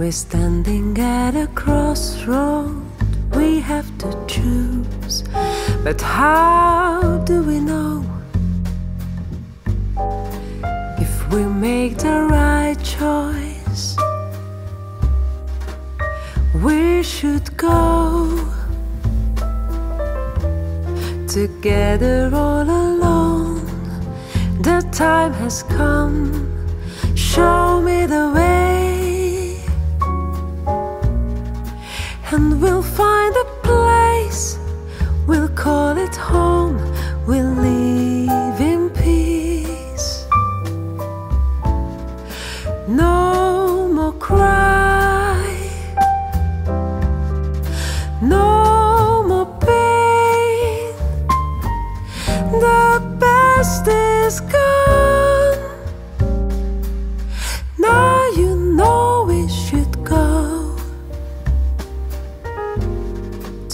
We're standing at a crossroad, we have to choose, but how do we know if we make the right choice? We should go together all alone. The time has come, show me the way, and we'll find a place, we'll call it home, we'll live in peace. No more cry, no more pain. The best is gone. Now you know we should go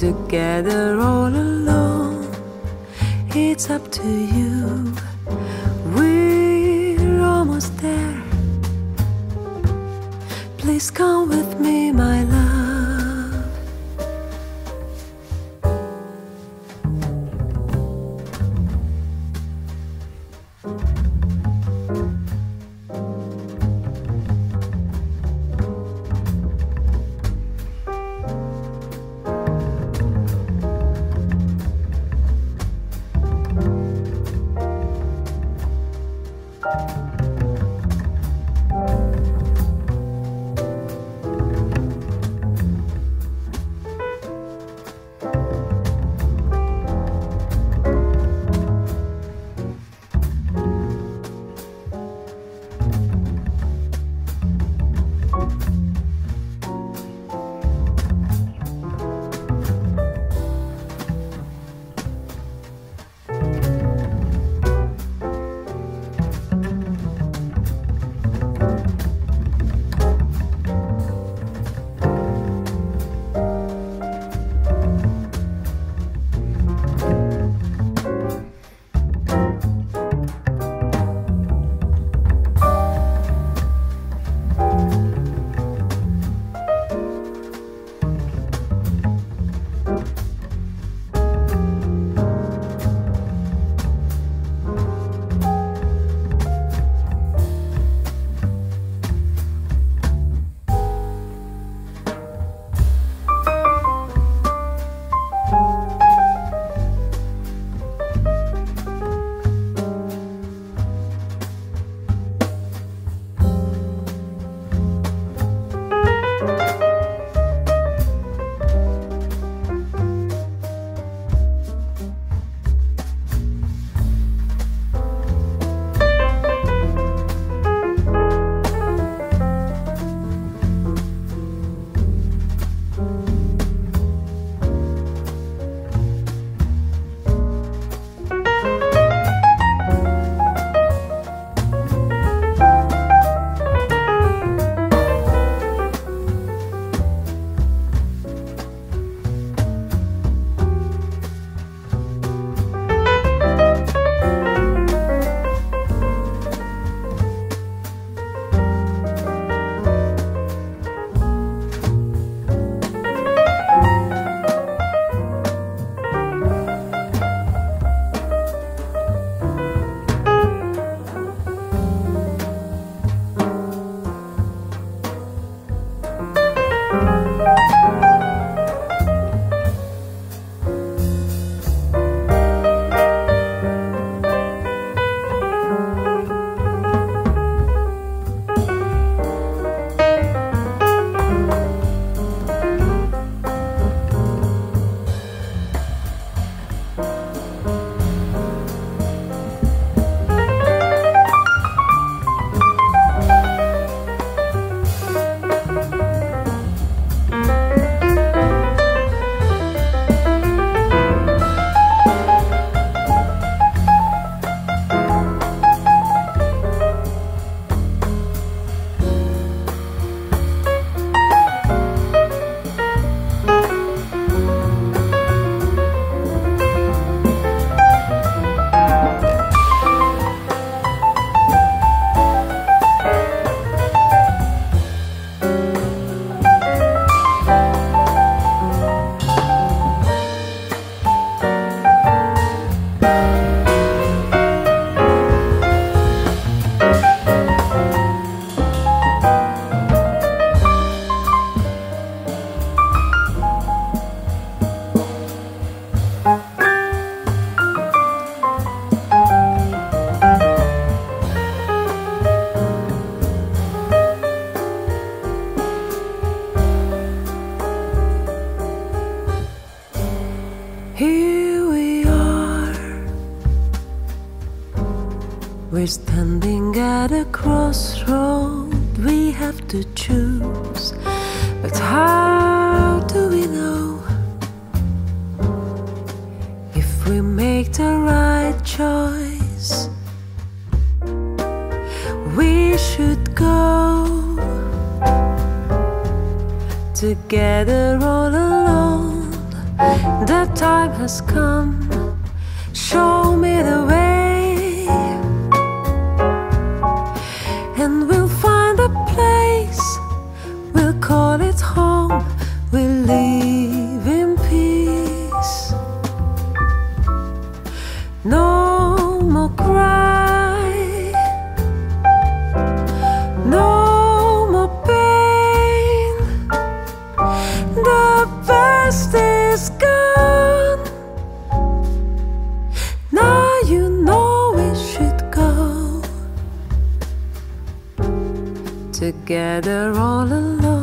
together all alone. It's up to you. We're almost there. Please come with me, my love. Here we are, we're standing at a crossroad. We have to choose, but how do we know if we make the right choice? We should go together all alone. The time has come, show me the way, and we'll find a place, we'll call it home, we'll live in peace. No more cry, no more pain. The past is gone, now you know we should go together all alone.